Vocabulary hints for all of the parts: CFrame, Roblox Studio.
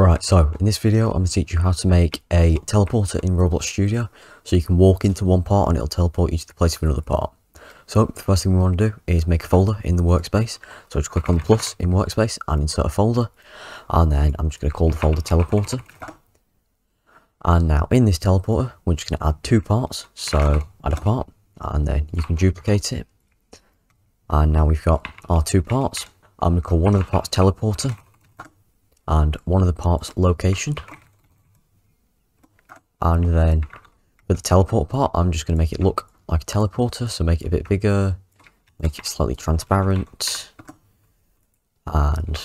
Alright, so in this video I'm going to teach you how to make a teleporter in Roblox Studio, so you can walk into one part and it'll teleport you to the place of another part. So the first thing we want to do is make a folder in the workspace, so just click on plus in workspace and insert a folder, and then I'm just going to call the folder teleporter. And now in this teleporter we're just going to add two parts, so add a part and then you can duplicate it. And now we've got our two parts. I'm going to call one of the parts teleporter and one of the parts location, and then for the teleport part I'm just going to make it look like a teleporter, so make it a bit bigger, make it slightly transparent, and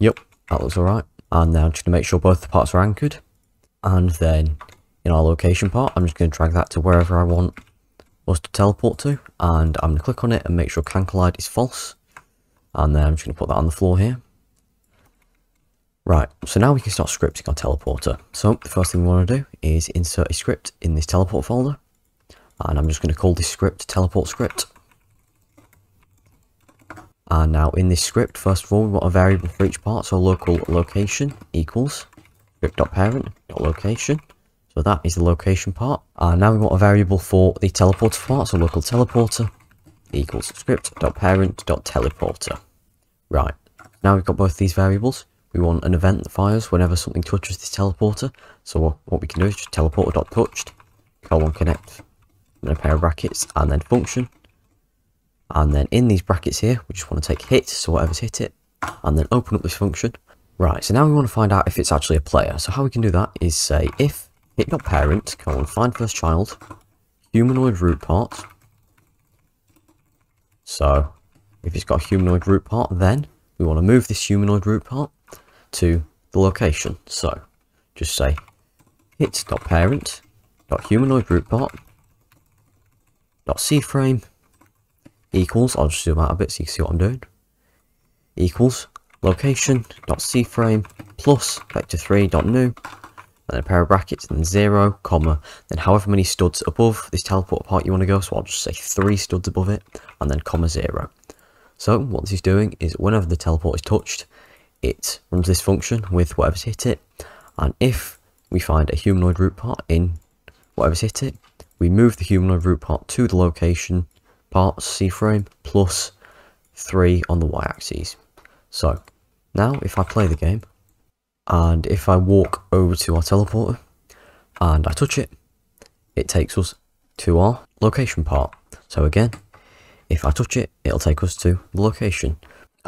yep, that looks alright. And now I'm just going to make sure both the parts are anchored, and then in our location part I'm just going to drag that to wherever I want us to teleport to, and I'm going to click on it and make sure can collide is false, and then I'm just going to put that on the floor here. Right, so now we can start scripting our teleporter. So the first thing we want to do is insert a script in this teleport folder. And I'm just going to call this script teleport script. And now in this script, first of all, we want a variable for each part. So local location equals script.parent.location. So that is the location part. And now we want a variable for the teleporter part. So local teleporter equals script.parent.teleporter. Right, now we've got both these variables. We want an event that fires whenever something touches this teleporter, so what we can do is just teleporter.touched, :connect, and a pair of brackets, and then function. And then in these brackets here, we just want to take hit, so whatever's hit it, and then open up this function. Right, so now we want to find out if it's actually a player. So how we can do that is say if hit.parent, find first child, humanoid root part. So if it's got a humanoid root part, then we want to move this humanoid root part to the location, so just say hit.parent.humanoidRootPart.cframe equals, I'll just zoom out a bit so you can see what I'm doing, equals location.cframe plus vector3.new, then a pair of brackets, and then 0, then however many studs above this teleport part you want to go, so I'll just say 3 studs above it, and then :0. So what this is doing is whenever the teleport is touched, it runs this function with whatever's hit it, and if we find a humanoid root part in whatever's hit it, we move the humanoid root part to the location part cframe plus 3 on the y-axis. So now if I play the game, and if I walk over to our teleporter and I touch it, it takes us to our location part. So again, if I touch it, it'll take us to the location.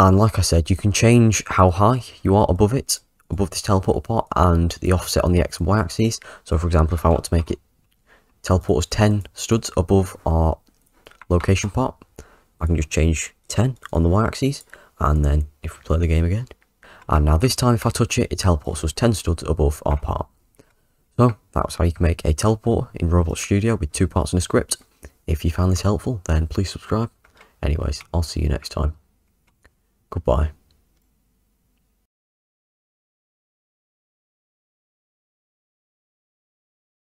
And like I said, you can change how high you are above it, above this teleporter part, and the offset on the x and y axes. So for example, if I want to make it teleport us 10 studs above our location part, I can just change 10 on the y axis, and then if we play the game again, and now this time if I touch it, it teleports us 10 studs above our part. So that was how you can make a teleporter in Roblox Studio with two parts and a script. If you found this helpful, then please subscribe. Anyways, I'll see you next time. Goodbye.